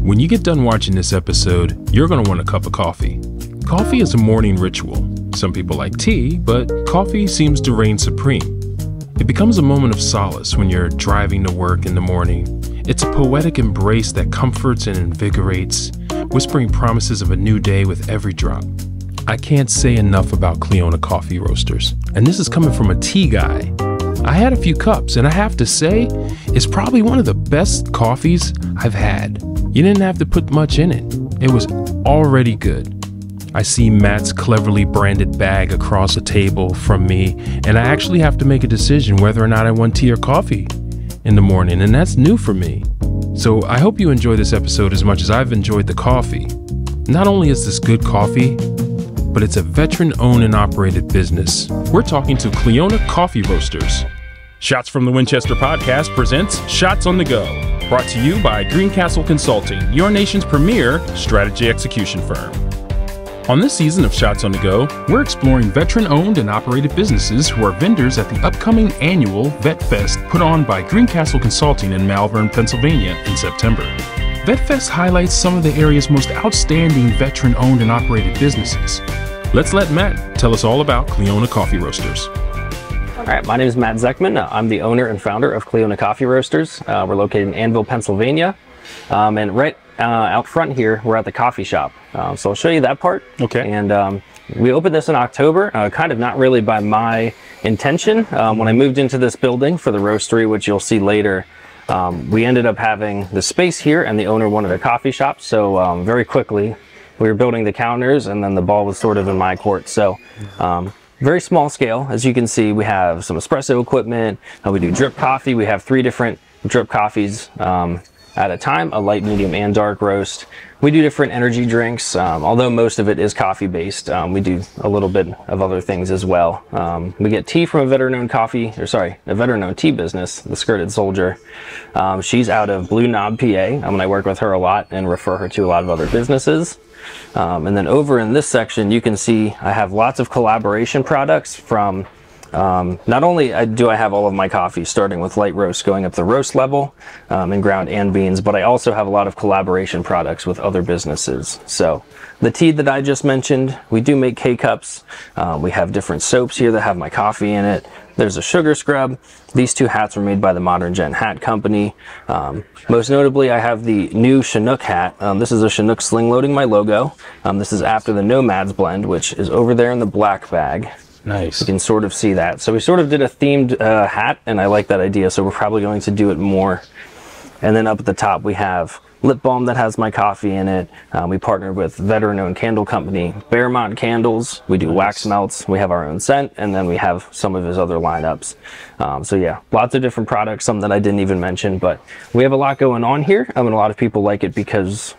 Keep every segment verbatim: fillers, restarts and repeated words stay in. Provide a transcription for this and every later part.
When you get done watching this episode, you're going to want a cup of coffee. Coffee is a morning ritual. Some people like tea, but coffee seems to reign supreme. It becomes a moment of solace when you're driving to work in the morning. It's a poetic embrace that comforts and invigorates, whispering promises of a new day with every drop. I can't say enough about Cleona Coffee Roasters, and this is coming from a tea guy. I had a few cups, and I have to say, it's probably one of the best coffees I've had. You didn't have to put much in it. It was already good. I see Matt's cleverly branded bag across the table from me, and I actually have to make a decision whether or not I want tea or coffee in the morning, and that's new for me. So I hope you enjoy this episode as much as I've enjoyed the coffee. Not only is this good coffee, but it's a veteran-owned and operated business. We're talking to Cleona Coffee Roasters. Shots from the Winchester Podcast presents Shots on the Go, brought to you by GreenCastle Consulting, your nation's premier strategy execution firm. On this season of Shots on the Go, we're exploring veteran-owned and operated businesses who are vendors at the upcoming annual VetFest put on by GreenCastle Consulting in Malvern, Pennsylvania in September. VetFest highlights some of the area's most outstanding veteran-owned and operated businesses. Let's let Matt tell us all about Cleona Coffee Roasters. All right, my name is Matt Zechman. I'm the owner and founder of Cleona Coffee Roasters. Uh, we're located in Anvil, Pennsylvania, um, and right Uh, out front here, we're at the coffee shop. Uh, so I'll show you that part. Okay. And um, we opened this in October, uh, kind of not really by my intention. Um, when I moved into this building for the roastery, which you'll see later, um, we ended up having the space here and the owner wanted a coffee shop. So um, very quickly, we were building the counters and then the ball was sort of in my court. So um, very small scale. As you can see, we have some espresso equipment. Uh, we do drip coffee. We have three different drip coffees. Um, at a time, a light, medium, and dark roast. We do different energy drinks, um, although most of it is coffee-based. Um, we do a little bit of other things as well. Um, we get tea from a veteran-owned coffee, or sorry, a veteran-owned tea business, The Skirted Soldier. Um, she's out of Blue Knob, P A, um, and I work with her a lot and refer her to a lot of other businesses. Um, and then over in this section, you can see I have lots of collaboration products from Um, not only do I have all of my coffee starting with light roast going up the roast level um, and ground and beans, but I also have a lot of collaboration products with other businesses. So the tea that I just mentioned, we do make K-cups. Uh, we have different soaps here that have my coffee in it. There's a sugar scrub. These two hats were made by the Modern Gen Hat Company. Um, most notably, I have the new Chinook hat. Um, this is a Chinook sling loading my logo. Um, this is after the Nomads blend, which is over there in the black bag. Nice. You can sort of see that. So we sort of did a themed uh, hat, and I like that idea, so we're probably going to do it more. And then up at the top, we have lip balm that has my coffee in it. Um, we partnered with veteran-owned candle company, Bear Mountain Candles. We do nice. Wax melts. We have our own scent, and then we have some of his other lineups. Um, so yeah, lots of different products, some that I didn't even mention, but we have a lot going on here. I mean, a lot of people like it because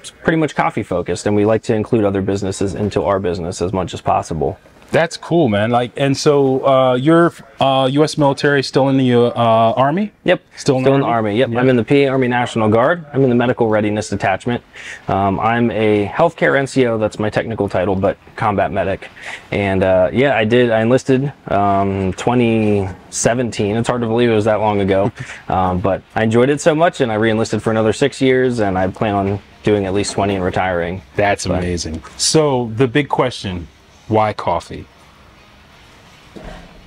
it's pretty much coffee-focused, and we like to include other businesses into our business as much as possible. That's cool, man. Like, and so uh, you're uh, U S military, still in the uh, Army? Yep, still in still the Army. In the Army. Yep. Yep, I'm in the P A Army National Guard. I'm in the Medical Readiness Detachment. Um, I'm a healthcare N C O. That's my technical title, but combat medic. And uh, yeah, I did. I enlisted um, twenty seventeen. It's hard to believe it was that long ago, um, but I enjoyed it so much, and I re-enlisted for another six years, and I plan on doing at least twenty and retiring. That's but. amazing. So the big question. Why coffee?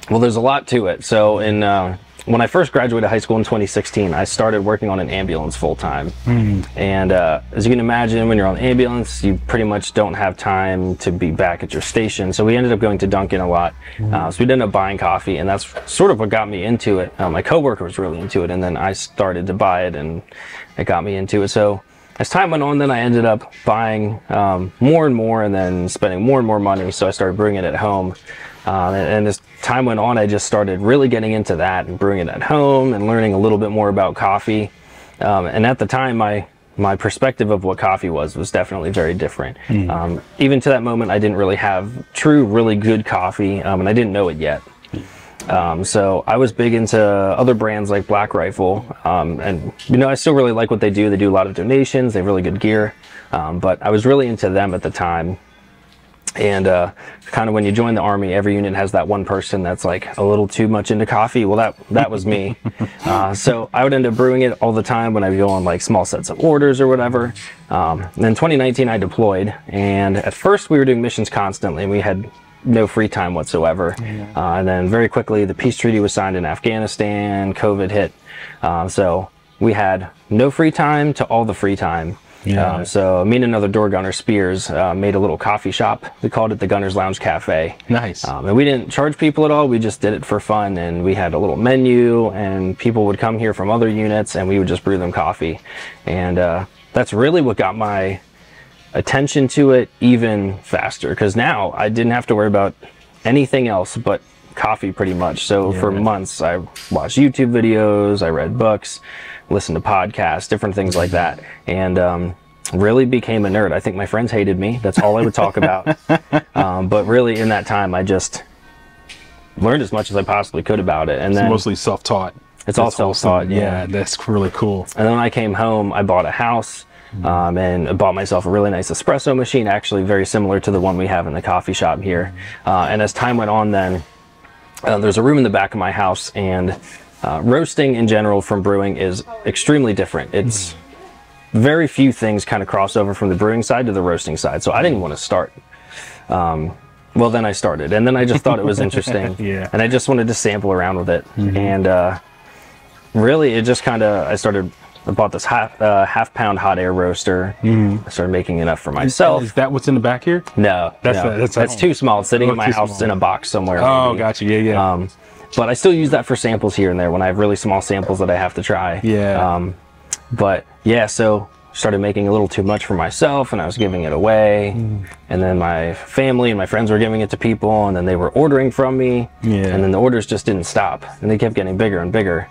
Well, there's a lot to it. So in uh, when I first graduated high school in twenty sixteen, I started working on an ambulance full-time. Mm. And uh, as you can imagine, when you're on ambulance, you pretty much don't have time to be back at your station. So we ended up going to Dunkin' a lot. Mm. Uh, so we ended up buying coffee, and that's sort of what got me into it. Uh, my coworker was really into it, and then I started to buy it, and it got me into it. So as time went on, then I ended up buying um, more and more, and then spending more and more money. So I started brewing it at home. Uh, and, and as time went on, I just started really getting into that and brewing it at home and learning a little bit more about coffee. Um, and at the time, my my perspective of what coffee was was definitely very different. Mm. Um, even to that moment, I didn't really have true, really good coffee, um, and I didn't know it yet. Um, so I was big into other brands like Black Rifle, um, and you know, I still really like what they do. They do a lot of donations, they have really good gear, um, but I was really into them at the time. And uh, kind of when you join the Army, every unit has that one person that's like a little too much into coffee. Well, that that was me. uh, so I would end up brewing it all the time when I would go on like small sets of orders or whatever. Um, and then twenty nineteen, I deployed. And at first, we were doing missions constantly. And we had no free time whatsoever. Yeah. Uh, and then very quickly, the peace treaty was signed in Afghanistan. COVID hit. Um, so we had no free time to all the free time. Yeah. Um, so me and another door gunner, Spears, uh, made a little coffee shop. We called it the Gunner's Lounge Cafe. Nice. Um, and we didn't charge people at all. We just did it for fun. And we had a little menu, and people would come here from other units, and we would just brew them coffee. And uh, that's really what got my attention to it even faster, because now I didn't have to worry about anything else but coffee pretty much. So yeah, for man. months, I watched YouTube videos, I read books, listen to podcasts, different things like that, and um, really became a nerd. I think my friends hated me. That's all I would talk about. Um, but really, in that time, I just learned as much as I possibly could about it. And it's then mostly self-taught. It's all self-taught, awesome. yeah. yeah. That's really cool. And then when I came home, I bought a house, um, and bought myself a really nice espresso machine, actually very similar to the one we have in the coffee shop here. Uh, and as time went on then, uh, there's a room in the back of my house, and Uh, roasting in general from brewing is extremely different. It's very few things kind of cross over from the brewing side to the roasting side. So I didn't want to start. Um, well, then I started, and then I just thought it was interesting. yeah. And I just wanted to sample around with it. Mm-hmm. And uh, really, it just kind of, I started, I bought this half, uh, half pound hot air roaster. Mm-hmm. I started making enough for myself. Is, is that what's in the back here? No, that's no, the, that's, that's too small. It's sitting oh, in my house small. in a box somewhere. Oh, maybe. Gotcha. Yeah, yeah. Um, But I still use that for samples here and there when I have really small samples that I have to try. Yeah. Um, but yeah, so started making a little too much for myself, and I was giving it away. Mm. And then my family and my friends were giving it to people, and then they were ordering from me. Yeah. And then the orders just didn't stop, and they kept getting bigger and bigger.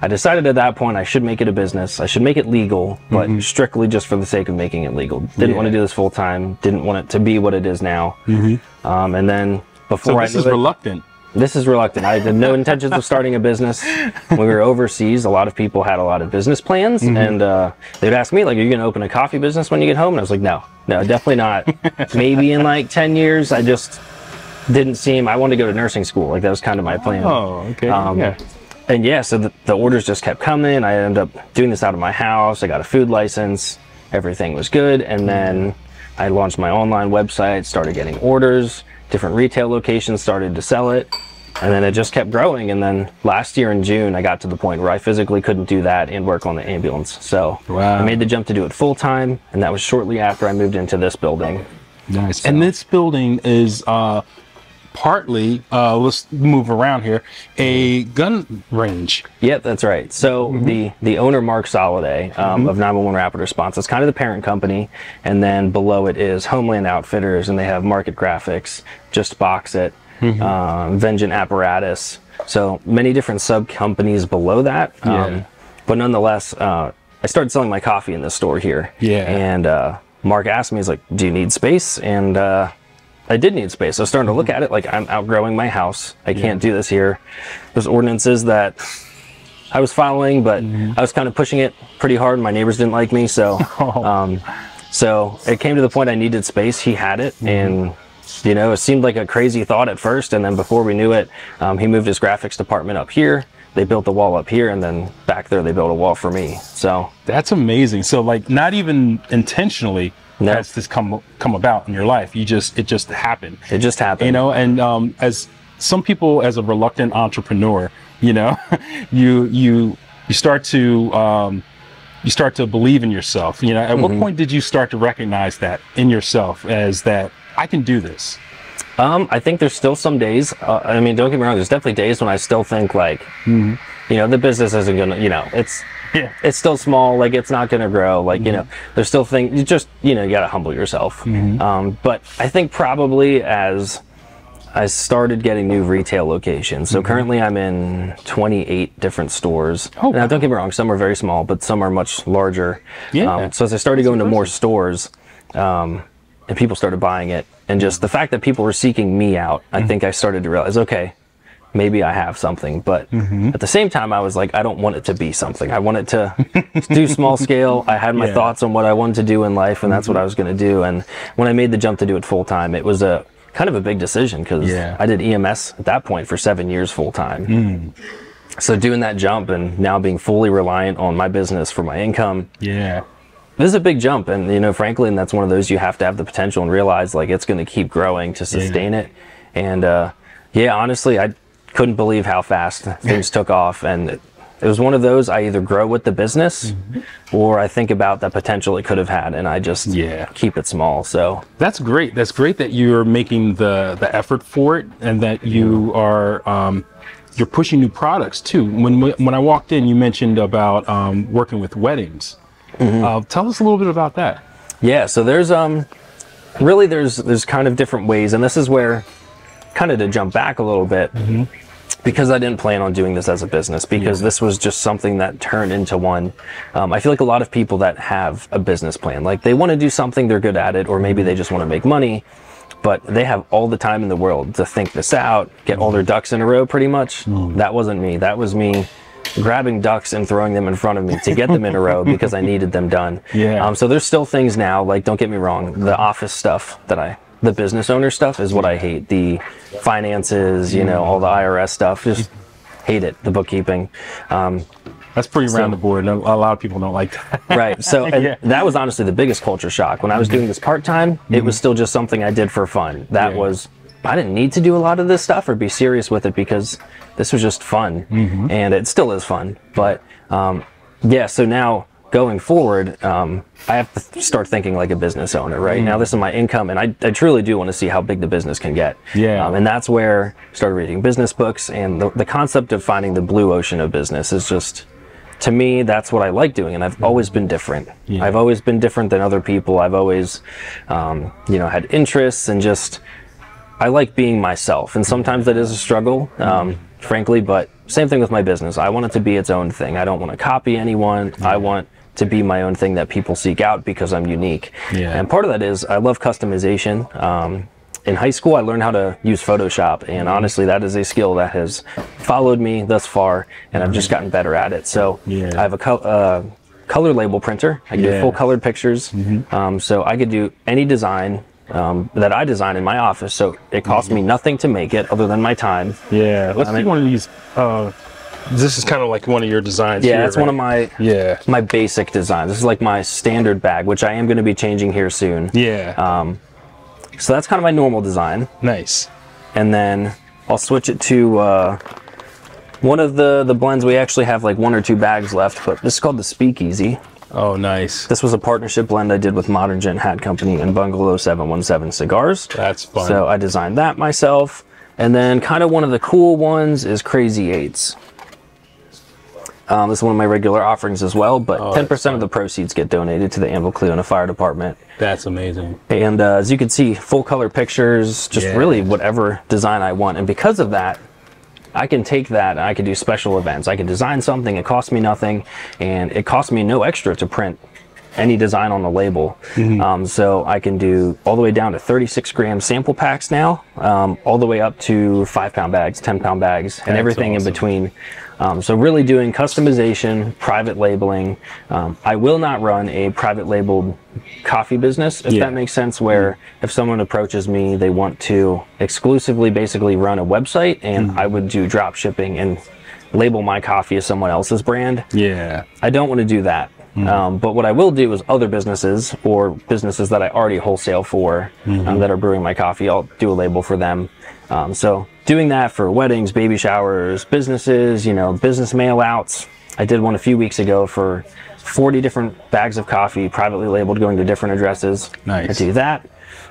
I decided at that point I should make it a business. I should make it legal, but mm-hmm. strictly just for the sake of making it legal. Didn't yeah. want to do this full time. Didn't want it to be what it is now. Mm-hmm. um, and then before so I this is it, reluctant. This is reluctant. I had no intentions of starting a business. When we were overseas, a lot of people had a lot of business plans, mm-hmm. and uh, they'd ask me, like, are you going to open a coffee business when you get home? And I was like, no, no, definitely not. Maybe in like ten years, I just didn't seem, I wanted to go to nursing school. Like, that was kind of my plan. Oh, okay. Um, yeah. And yeah, so the, the orders just kept coming. I ended up doing this out of my house. I got a food license. Everything was good. And then I launched my online website, started getting orders. Different retail locations started to sell it, and then it just kept growing. And then last year in June, I got to the point where I physically couldn't do that and work on the ambulance. So wow. I made the jump to do it full time, and that was shortly after I moved into this building. Nice. So. And this building is uh, partly, uh, let's move around here, a gun range. Yep, that's right. So mm-hmm. the the owner, Mark Soliday, um, mm-hmm. of nine one one Rapid Response, is kind of the parent company, and then below it is Homeland Outfitters, and they have Market Graphics, Just Box It, mm-hmm. um, Vengeant Apparatus. So many different sub companies below that. Yeah. Um, but nonetheless, uh, I started selling my coffee in this store here. Yeah. And uh, Mark asked me, he's like, do you need space? And uh, I did need space. I was starting to look at it like, I'm outgrowing my house. I yeah. can't do this here. There's ordinances that I was following, but mm-hmm. I was kind of pushing it pretty hard. My neighbors didn't like me. So, um, so it came to the point I needed space. He had it. Mm-hmm. And you know, it seemed like a crazy thought at first, and then before we knew it, um, he moved his graphics department up here. They built the wall up here, and then back there they built a wall for me. So that's amazing. So like, not even intentionally, no. that's just come come about in your life. You just it just happened. It just happened. You know, and um, as some people, as a reluctant entrepreneur, you know, you you you start to. Um, you start to believe in yourself. You know, at mm-hmm. what point did you start to recognize that in yourself as that I can do this? Um, I think there's still some days, uh, I mean, don't get me wrong, there's definitely days when I still think like, mm-hmm. you know, the business isn't gonna, you know, it's, yeah. it's still small, like it's not gonna grow. Like, mm-hmm. you know, there's still things, you just, you know, you gotta humble yourself. Mm-hmm. Um, but I think probably as I started getting new retail locations. So mm-hmm. currently I'm in twenty-eight different stores. Oh, now, don't get me wrong, some are very small, but some are much larger. Yeah. Um, so as I started That's going impressive. to more stores, um, and people started buying it, and just the fact that people were seeking me out, I mm-hmm. think I started to realize, okay, maybe I have something. But mm-hmm. at the same time, I was like, I don't want it to be something. I want it to do small scale. I had my yeah. thoughts on what I wanted to do in life, and that's mm-hmm. what I was going to do. And when I made the jump to do it full time, it was a kind of a big decision, because yeah. I did E M S at that point for seven years full time. Mm. So doing that jump and now being fully reliant on my business for my income. Yeah. This is a big jump, and you know, frankly, and that's one of those you have to have the potential and realize like it's going to keep growing to sustain yeah. it. And uh, yeah, honestly, I couldn't believe how fast things took off, and it, it was one of those I either grow with the business mm-hmm. or I think about the potential it could have had, and I just yeah. keep it small. So that's great. That's great that you're making the the effort for it, and that you are um, you're pushing new products too. When when I walked in, you mentioned about um, working with weddings. Mm-hmm. Uh, tell us a little bit about that. Yeah, so there's um, really there's there's kind of different ways, and this is where kind of to jump back a little bit mm-hmm. because I didn't plan on doing this as a business, because yeah. this was just something that turned into one. Um, I feel like a lot of people that have a business plan, like they want to do something, they're good at it, or maybe they just want to make money, but they have all the time in the world to think this out, get all their ducks in a row pretty much. Mm. That wasn't me. That was me grabbing ducks and throwing them in front of me to get them in a row because I needed them done. Yeah. Um, so there's still things now, like, don't get me wrong, the office stuff that I, the business owner stuff is what I hate. The finances, you know, all the I R S stuff, just hate it, the bookkeeping. Um, That's pretty so, round the board. A lot of people don't like that. Right. So yeah. that was honestly the biggest culture shock. When I was doing this part-time, mm-hmm. it was still just something I did for fun. That yeah. was, I didn't need to do a lot of this stuff or be serious with it, because this was just fun mm-hmm. and it still is fun. But um, yeah, so now going forward, um, I have to start thinking like a business owner, right? Mm-hmm. Now this is my income, and I, I truly do want to see how big the business can get. Yeah. Um, and that's where I started reading business books, and the, the concept of finding the blue ocean of business is just, to me, that's what I like doing, and I've always been different. Yeah. I've always been different than other people. I've always, um, you know, had interests, and just, I like being myself, and sometimes that is a struggle, um, frankly, but same thing with my business. I want it to be its own thing. I don't want to copy anyone. Yeah. I want to be my own thing that people seek out because I'm unique. Yeah. And part of that is I love customization. Um, in high school, I learned how to use Photoshop, and honestly, that is a skill that has followed me thus far, and I've just gotten better at it. So yeah. I have a co- uh, color label printer. I can yeah. do full colored pictures. Mm-hmm. Um, so I could do any design Um, that I design in my office, so it cost me nothing to make it other than my time. Yeah, let's I mean, do one of these. Uh, this is kind of like one of your designs. Yeah, here, it's right? one of my yeah my basic designs. This is like my standard bag, which I am going to be changing here soon. Yeah. Um, so that's kind of my normal design. Nice. And then I'll switch it to uh, one of the the blends. We actually have like one or two bags left, but this is called the Speakeasy. Oh, nice. This was a partnership blend I did with Modern Gen Hat Company and Bungalow seven one seven Cigars. That's fun. So I designed that myself. And then kind of one of the cool ones is Crazy Eights. Um, this is one of my regular offerings as well, but oh, ten percent of the proceeds get donated to the Anvil Cleona Fire Department. That's amazing. And uh, as you can see, full color pictures, just yeah. really whatever design I want. And because of that, I can take that and I can do special events. I can design something, it costs me nothing, and it costs me no extra to print any design on the label. Mm-hmm. Um, so I can do all the way down to thirty-six gram sample packs now, um, all the way up to five pound bags, ten pound bags, and That's everything awesome. in between. Um, so really doing customization, private labeling. Um, I will not run a private labeled coffee business, if yeah. that makes sense, where mm-hmm. if someone approaches me, they want to exclusively basically run a website, and mm-hmm. I would do drop shipping and label my coffee as someone else's brand. Yeah. I don't want to do that. Mm-hmm. Um, but what I will do is other businesses or businesses that I already wholesale for mm-hmm. um, that are brewing my coffee, I'll do a label for them. Um, so doing that for weddings, baby showers, businesses, you know, business mail outs. I did one a few weeks ago for forty different bags of coffee, privately labeled, going to different addresses. Nice. I do that.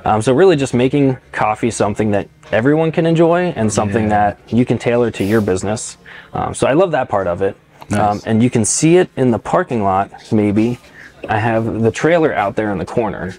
Um, so really just making coffee something that everyone can enjoy and something yeah. that you can tailor to your business. Um, so I love that part of it. Nice. Um, and you can see it in the parking lot, maybe. I have the trailer out there in the corner.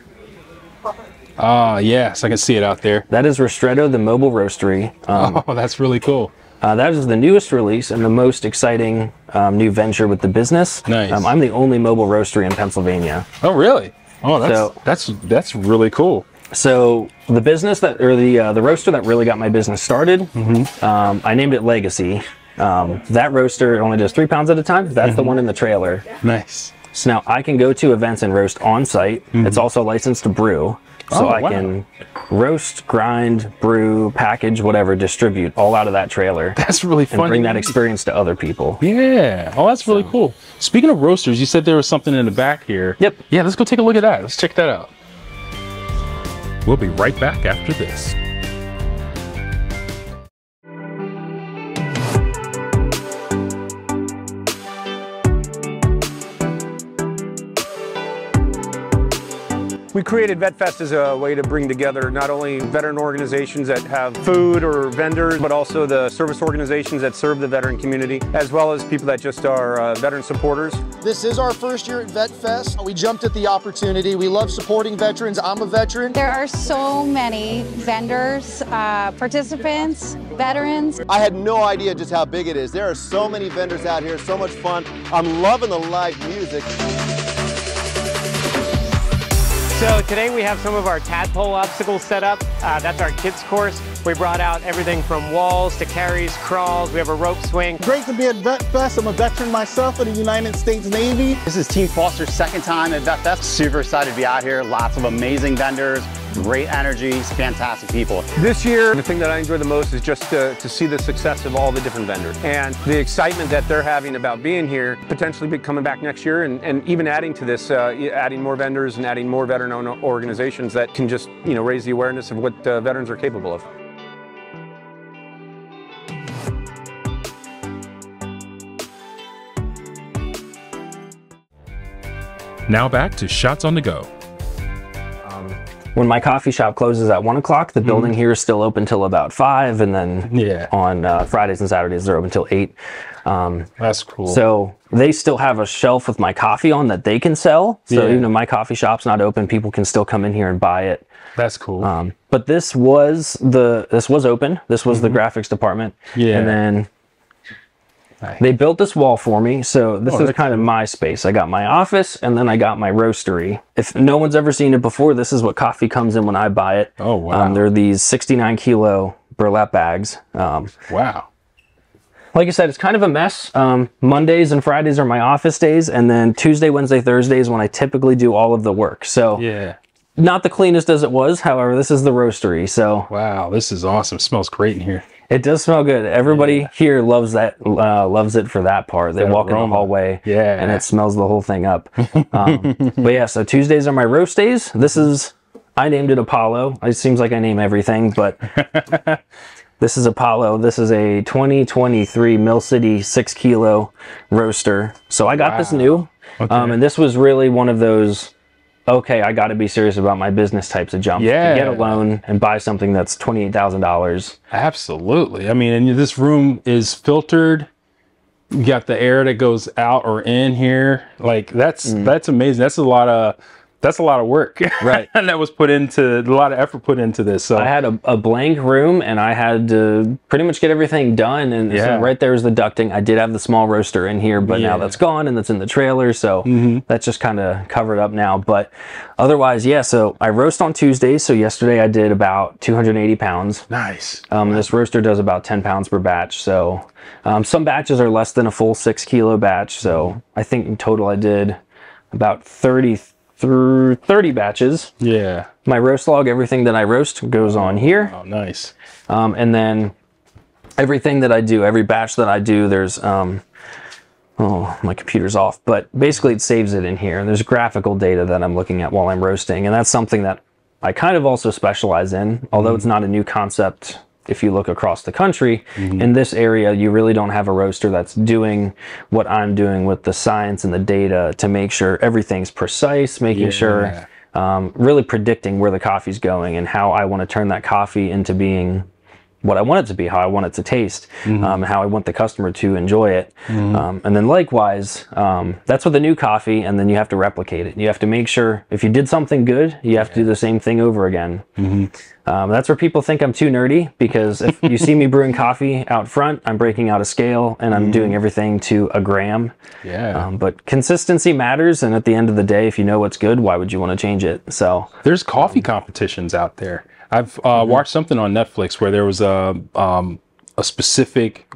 Ah, uh, yes, I can see it out there. That is Rostretto, the mobile roastery. Um, oh, that's really cool. Uh, that is the newest release and the most exciting um, new venture with the business. Nice. Um, I'm the only mobile roastery in Pennsylvania. Oh, really? Oh, that's so, that's that's really cool. So the business that, or the uh, the roaster that really got my business started, mm-hmm. um, I named it Legacy. Um, that roaster only does three pounds at a time. That's mm-hmm. the one in the trailer. Nice. So now I can go to events and roast on site. Mm-hmm. It's also licensed to brew. So oh, I wow. can roast, grind, brew, package, whatever, distribute all out of that trailer. That's really fun. And bring that experience to other people. Yeah. Oh, that's really so. cool. Speaking of roasters, you said there was something in the back here. Yep. Yeah, let's go take a look at that. Let's check that out. We'll be right back after this. We created VetFest as a way to bring together not only veteran organizations that have food or vendors, but also the service organizations that serve the veteran community, as well as people that just are uh, veteran supporters. This is our first year at VetFest. We jumped at the opportunity. We love supporting veterans. I'm a veteran. There are so many vendors, uh, participants, veterans. I had no idea just how big it is. There are so many vendors out here, so much fun. I'm loving the live music. So today we have some of our tadpole obstacles set up. Uh, that's our kids course. We brought out everything from walls to carries, crawls. We have a rope swing. Great to be at VetFest. I'm a veteran myself in the United States Navy. This is Team Foster's second time at VetFest. Super excited to be out here. Lots of amazing vendors, great energy, fantastic people. This year, the thing that I enjoy the most is just to, to see the success of all the different vendors and the excitement that they're having about being here, potentially be coming back next year and, and even adding to this, uh, adding more vendors and adding more veteran-owned organizations that can just, you know, raise the awareness of what uh, veterans are capable of. Now back to Shots on the Go. When my coffee shop closes at one o'clock, the mm-hmm. building here is still open till about five, and then yeah. on uh, Fridays and Saturdays they're open till eight. Um, That's cool. So they still have a shelf with my coffee on that they can sell. So yeah. even though my coffee shop's not open, people can still come in here and buy it. That's cool. Um, but this was the this was open. This was mm-hmm. the graphics department. Yeah, and then. Nice. They built this wall for me, so this oh, is kind of my space. I got my office, and then I got my roastery. If no one's ever seen it before, this is what coffee comes in when I buy it. Oh, wow. Um, they're these sixty-nine kilo burlap bags. Um, wow. Like I said, it's kind of a mess. Um, Mondays and Fridays are my office days, and then Tuesday, Wednesday, Thursday is when I typically do all of the work. So yeah. Not the cleanest as it was, however, this is the roastery. So wow, this is awesome. It smells great in here. It does smell good. Everybody yeah. here loves that, uh, loves it for that part. They that walk aroma. in the hallway yeah. and it smells the whole thing up. Um, but yeah, so Tuesdays are my roast days. This is, I named it Apollo. It seems like I name everything, but this is Apollo. This is a twenty twenty-three Mill City six kilo roaster. So I got wow. this new, okay. um, and this was really one of those, okay, I got to be serious about my business types of jump. Yeah. To get a loan and buy something that's twenty-eight thousand dollars. Absolutely. I mean, and this room is filtered. You got the air that goes out or in here. Like that's, mm. that's amazing. That's a lot of, that's a lot of work. Right. And that was put into, a lot of effort put into this. So I had a, a blank room and I had to pretty much get everything done. And yeah. so right there is the ducting. I did have the small roaster in here, but yeah. now that's gone and that's in the trailer. So mm-hmm. that's just kind of covered up now. But otherwise, yeah, so I roast on Tuesdays. So yesterday I did about two hundred eighty pounds. Nice. Um, wow. This roaster does about ten pounds per batch. So um, some batches are less than a full six kilo batch. So mm-hmm. I think in total I did about thirty through thirty batches. Yeah. My roast log, everything that I roast goes on here. Oh, nice. Um, and then everything that I do, every batch that I do, there's, um, oh, my computer's off, but basically it saves it in here. And there's graphical data that I'm looking at while I'm roasting. And that's something that I kind of also specialize in, although mm-hmm. it's not a new concept. If you look across the country, mm-hmm. in this area, you really don't have a roaster that's doing what I'm doing with the science and the data to make sure everything's precise, making yeah. sure, um, really predicting where the coffee's going and how I want to turn that coffee into being what I want it to be, how I want it to taste, mm-hmm. um, how I want the customer to enjoy it. Mm-hmm. Um, and then likewise, um, that's with a new coffee, and then you have to replicate it. You have to make sure, if you did something good, you have yeah. to do the same thing over again. Mm-hmm. Um, that's where people think I'm too nerdy, because if you see me brewing coffee out front, I'm breaking out a scale, and I'm mm-hmm. doing everything to a gram. Yeah. Um, but consistency matters, and at the end of the day, if you know what's good, why would you want to change it? So there's coffee um, competitions out there. I've uh, mm-hmm. watched something on Netflix where there was a um, a specific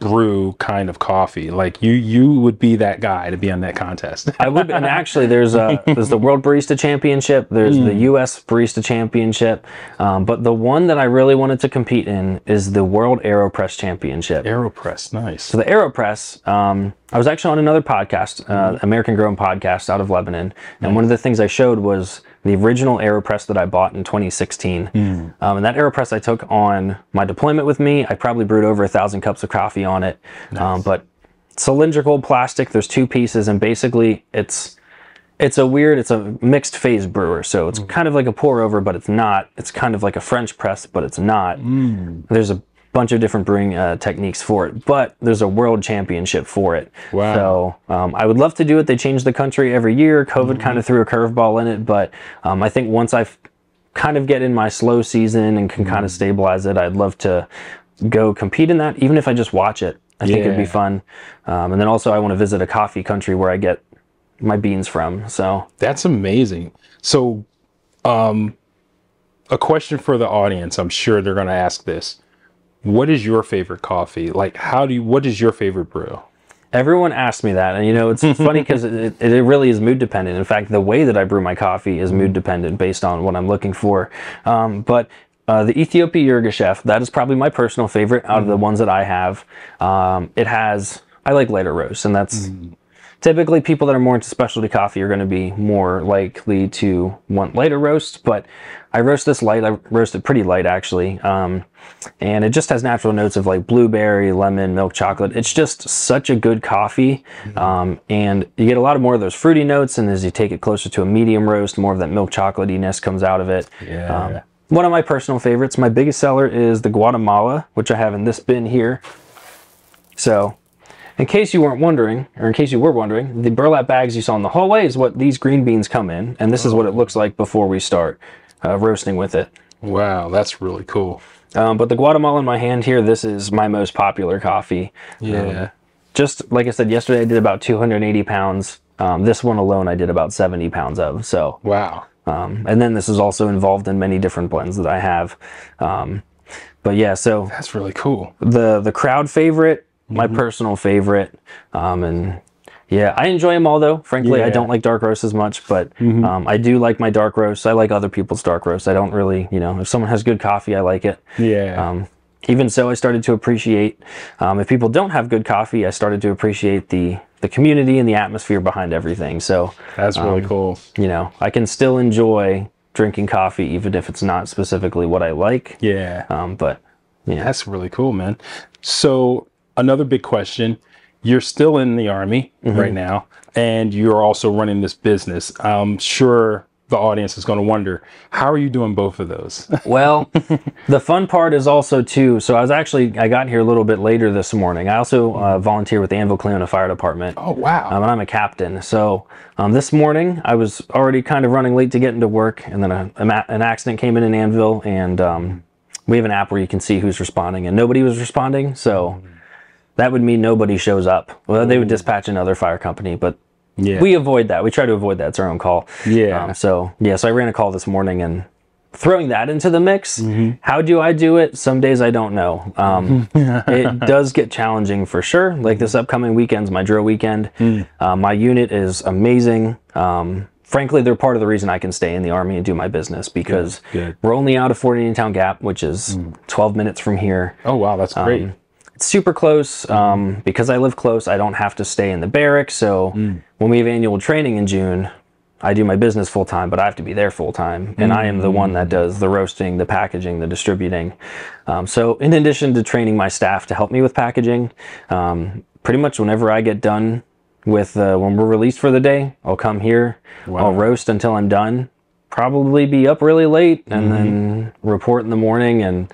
brew kind of coffee. Like you, you would be that guy to be on that contest. I would, and actually, there's a there's the World Barista Championship. There's mm. the U S Barista Championship, um, but the one that I really wanted to compete in is the World AeroPress Championship. AeroPress, nice. So the AeroPress. Um, I was actually on another podcast, uh, American Grown Podcast out of Lebanon, and nice. One of the things I showed was the original AeroPress that I bought in twenty sixteen. Mm. Um, and that AeroPress I took on my deployment with me. I probably brewed over a thousand cups of coffee on it. Nice. Um, but cylindrical plastic, there's two pieces, and basically it's it's a weird, it's a mixed phase brewer. So it's mm. kind of like a pour over, but it's not. It's kind of like a French press, but it's not. Mm. There's a bunch of different brewing uh, techniques for it, but there's a world championship for it. Wow. So um, I would love to do it. They change the country every year. COVID mm-hmm. kind of threw a curveball in it, but um, I think once I kind of get in my slow season and can mm-hmm. kind of stabilize it, I'd love to go compete in that, even if I just watch it. I yeah. think it'd be fun. Um, and then also I want to visit a coffee country where I get my beans from. So that's amazing. So um, a question for the audience, I'm sure they're going to ask this. What is your favorite coffee? Like, how do you, what is your favorite brew? Everyone asks me that. And you know, it's funny because it, it really is mood dependent. In fact, the way that I brew my coffee is mood dependent based on what I'm looking for. Um, but uh, the Ethiopia Yirgacheffe, that is probably my personal favorite out mm. of the ones that I have. Um, it has, I like lighter roasts, and that's mm. typically people that are more into specialty coffee are going to be more likely to want lighter roasts, but I roast this light. I roast it pretty light, actually. Um, and it just has natural notes of like blueberry, lemon, milk chocolate. It's just such a good coffee. Mm-hmm. um, and you get a lot of more of those fruity notes. And as you take it closer to a medium roast, more of that milk chocolatiness comes out of it. Yeah. Um, one of my personal favorites, my biggest seller is the Guatemala, which I have in this bin here. So in case you weren't wondering, or in case you were wondering, the burlap bags you saw in the hallway is what these green beans come in. And this oh. is what it looks like before we start Uh, roasting with it. Wow, that's really cool. Um, but the Guatemala in my hand here, this is my most popular coffee. Yeah. Um, just like I said, yesterday I did about two hundred eighty pounds. Um, this one alone I did about seventy pounds of. So wow. Um, and then this is also involved in many different blends that I have. Um, but yeah, so that's really cool. The the crowd favorite, mm-hmm. my personal favorite, um, and yeah, I enjoy them all, though. Frankly, yeah. I don't like dark roasts as much, but mm-hmm. um, I do like my dark roasts. I like other people's dark roasts. I don't really, you know, if someone has good coffee, I like it. Yeah. Um, even so, I started to appreciate, um, if people don't have good coffee, I started to appreciate the, the community and the atmosphere behind everything. So that's really um, cool. You know, I can still enjoy drinking coffee, even if it's not specifically what I like. Yeah. Um, but, yeah. You know. That's really cool, man. So another big question. You're still in the Army mm-hmm. right now, and you're also running this business. I'm sure the audience is going to wonder, how are you doing both of those? Well, the fun part is also, too, so I was actually, I got here a little bit later this morning. I also uh, volunteer with the Anvil Cleona Fire Department. Oh, wow. Um, and I'm a captain. So um, this morning, I was already kind of running late to get into work, and then a, a, an accident came in in Anvil, and um, we have an app where you can see who's responding, and nobody was responding, so that would mean nobody shows up. Well, they would dispatch another fire company, but yeah. we avoid that. We try to avoid that. It's our own call. Yeah. Um, so, yeah, so I ran a call this morning, and throwing that into the mix, mm-hmm. how do I do it? Some days I don't know. Um, it does get challenging for sure. Like this upcoming weekend's my drill weekend. Mm. Uh, my unit is amazing. Um, frankly, they're part of the reason I can stay in the Army and do my business, because good, good. We're only out of Fort Indiantown Gap, which is mm. twelve minutes from here. Oh, wow. That's great. Um, super close. Um, because I live close, I don't have to stay in the barracks. So mm. when we have annual training in June, I do my business full time, but I have to be there full time. And mm. I am the one that does the roasting, the packaging, the distributing. Um, so in addition to training my staff to help me with packaging, um, pretty much whenever I get done with, uh, when we're released for the day, I'll come here, wow. I'll roast until I'm done. probably be up really late and mm-hmm. then report in the morning, and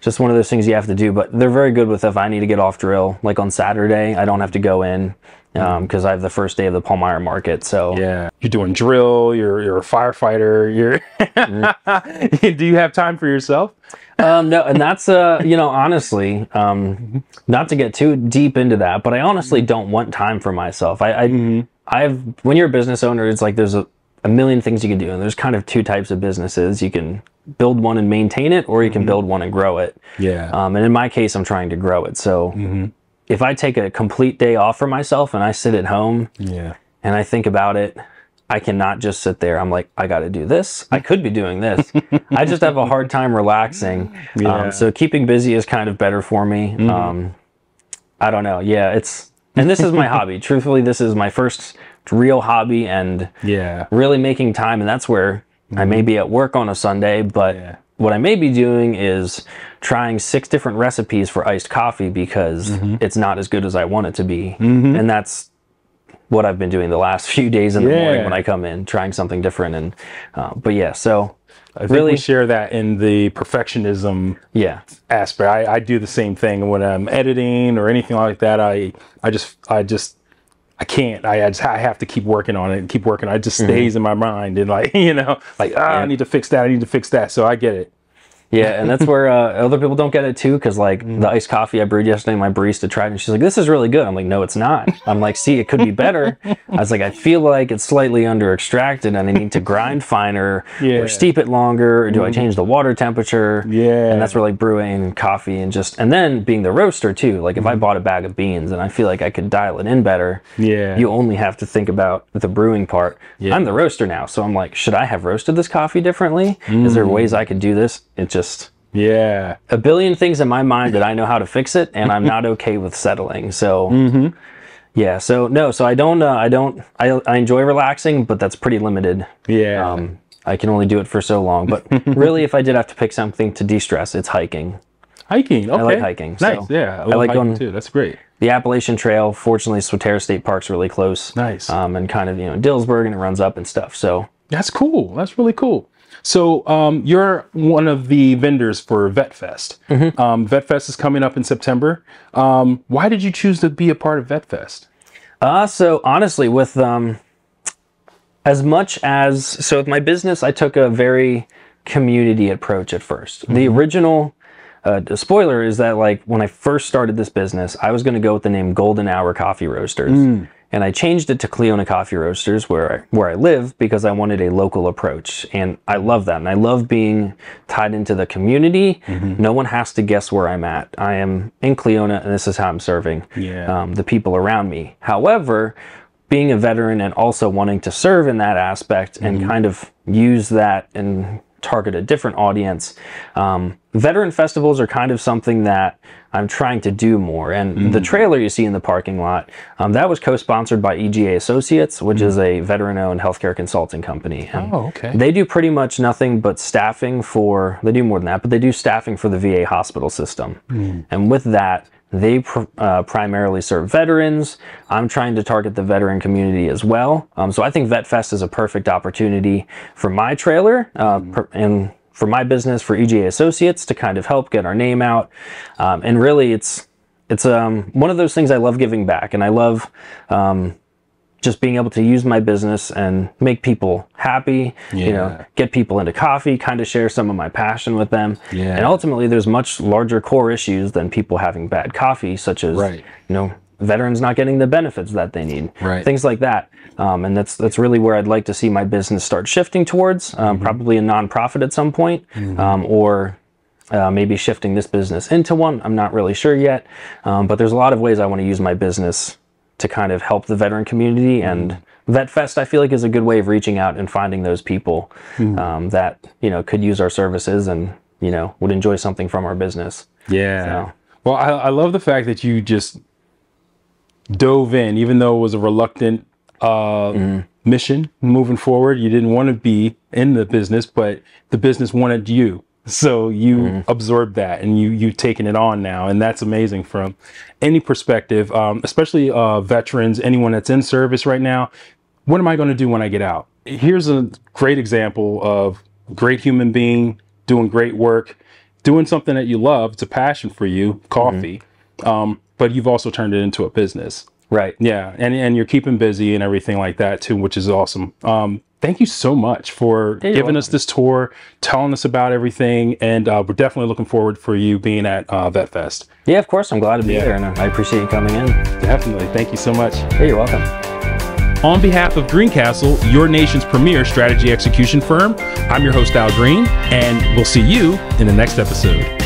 just one of those things you have to do. But they're very good with if I need to get off drill, like on Saturday, I don't have to go in because um, I have the first day of the Palmyra market. So yeah, you're doing drill, you're, you're a firefighter, you're mm-hmm. do you have time for yourself? um, no, and that's, uh, you know, honestly, um, not to get too deep into that, but I honestly don't want time for myself. I, I mm-hmm. I've, when you're a business owner, it's like there's a a million things you can do, and there's kind of two types of businesses. You can build one and maintain it, or you can mm-hmm. build one and grow it. Yeah. Um, and in my case, I'm trying to grow it. So mm-hmm. if I take a complete day off for myself and I sit at home yeah. and I think about it, I cannot just sit there. I'm like, I got to do this. I could be doing this. I just have a hard time relaxing. Yeah. Um, so keeping busy is kind of better for me. Mm-hmm. Um, I don't know. Yeah, it's, and this is my hobby. Truthfully, this is my first real hobby, and yeah, really making time. And that's where mm-hmm. I may be at work on a Sunday, but yeah. what I may be doing is trying six different recipes for iced coffee because mm-hmm. it's not as good as I want it to be. Mm-hmm. And that's what I've been doing the last few days in yeah. the morning when I come in, trying something different. And uh, but yeah, so I think really we share that in the perfectionism yeah. aspect. I, I do the same thing when I'm editing or anything like that. I I just I just I can't. I, I just I have to keep working on it and keep working. It just stays mm-hmm. in my mind, and like you know, like ah, yeah. I need to fix that. I need to fix that. So I get it. Yeah, and that's where uh, other people don't get it too, because like mm-hmm. the iced coffee I brewed yesterday, my barista tried it, and she's like, "This is really good." I'm like, "No, it's not." I'm like, "See, it could be better." I was like, "I feel like it's slightly under extracted, and I need to grind finer yeah. or steep it longer, or do mm-hmm. I change the water temperature?" Yeah, and that's where like brewing coffee and just and then being the roaster too. Like if mm-hmm. I bought a bag of beans and I feel like I could dial it in better, yeah, you only have to think about the brewing part. Yeah. I'm the roaster now, so I'm like, should I have roasted this coffee differently? Mm-hmm. Is there ways I could do this? It's just yeah a billion things in my mind that I know how to fix it, and I'm not okay with settling. So mm-hmm. yeah so no so I don't uh, I don't I, I enjoy relaxing, but that's pretty limited. yeah um I can only do it for so long, but really if I did have to pick something to de-stress, it's hiking. Hiking okay. I like hiking. Nice. So yeah, I, I like going too. That's great. The Appalachian Trail, fortunately Swatera State Park's really close. Nice. Um and kind of, you know, Dillsburg, and it runs up and stuff. So that's cool. That's really cool. So um, you're one of the vendors for VetFest. Mm-hmm. um, VetFest is coming up in September. Um, why did you choose to be a part of VetFest? Uh, so honestly, with um, as much as, so with my business, I took a very community approach at first. Mm-hmm. The original uh, the spoiler is that like when I first started this business, I was going to go with the name Golden Hour Coffee Roasters. Mm. And I changed it to Cleona Coffee Roasters, where I, where I live, because I wanted a local approach. And I love that. And I love being tied into the community. Mm-hmm. No one has to guess where I'm at. I am in Cleona, and this is how I'm serving yeah. um, the people around me. However, being a veteran and also wanting to serve in that aspect mm-hmm. and kind of use that and target a different audience, um, veteran festivals are kind of something that I'm trying to do more. And mm-hmm. the trailer you see in the parking lot, um, that was co-sponsored by E G A Associates, which mm-hmm. is a veteran-owned healthcare consulting company. And oh, okay. They do pretty much nothing but staffing for, they do more than that, but they do staffing for the V A hospital system. Mm-hmm. And with that, they pr uh, primarily serve veterans. I'm trying to target the veteran community as well. Um, so I think VetFest is a perfect opportunity for my trailer uh, mm-hmm. per and for my business, for E G A Associates, to kind of help get our name out. Um, and really, it's it's um, one of those things I love giving back. And I love um, just being able to use my business and make people happy, yeah. you know, get people into coffee, kind of share some of my passion with them. Yeah. And ultimately, there's much larger core issues than people having bad coffee, such as, right. you know, veterans not getting the benefits that they need, right. things like that. Um, and that's that's really where I'd like to see my business start shifting towards, um, mm-hmm. probably a nonprofit at some point, mm-hmm. um, or uh, maybe shifting this business into one. I'm not really sure yet, um, but there's a lot of ways I want to use my business to kind of help the veteran community. And VetFest, I feel like, is a good way of reaching out and finding those people mm-hmm. um, that, you know, could use our services and, you know, would enjoy something from our business. Yeah. So. Well, I, I love the fact that you just dove in, even though it was a reluctant uh, mm-hmm. mission moving forward. You didn't want to be in the business, but the business wanted you. So you mm-hmm. absorbed that, and you, you've taken it on now. And that's amazing from any perspective, um, especially uh, veterans, anyone that's in service right now. What am I going to do when I get out? here's a great example of a great human being doing great work, doing something that you love. It's a passion for you, coffee, mm-hmm. um, but you've also turned it into a business. Right. Yeah. And, and you're keeping busy and everything like that too, which is awesome. Um, thank you so much for You're giving welcome. us this tour, telling us about everything, and uh, we're definitely looking forward for you being at uh, VetFest. Yeah, of course. I'm glad to be yeah. there, and I appreciate you coming in. Definitely. Thank you so much. Hey, you're welcome. On behalf of GreenCastle, your nation's premier strategy execution firm, I'm your host, Al Green, and we'll see you in the next episode.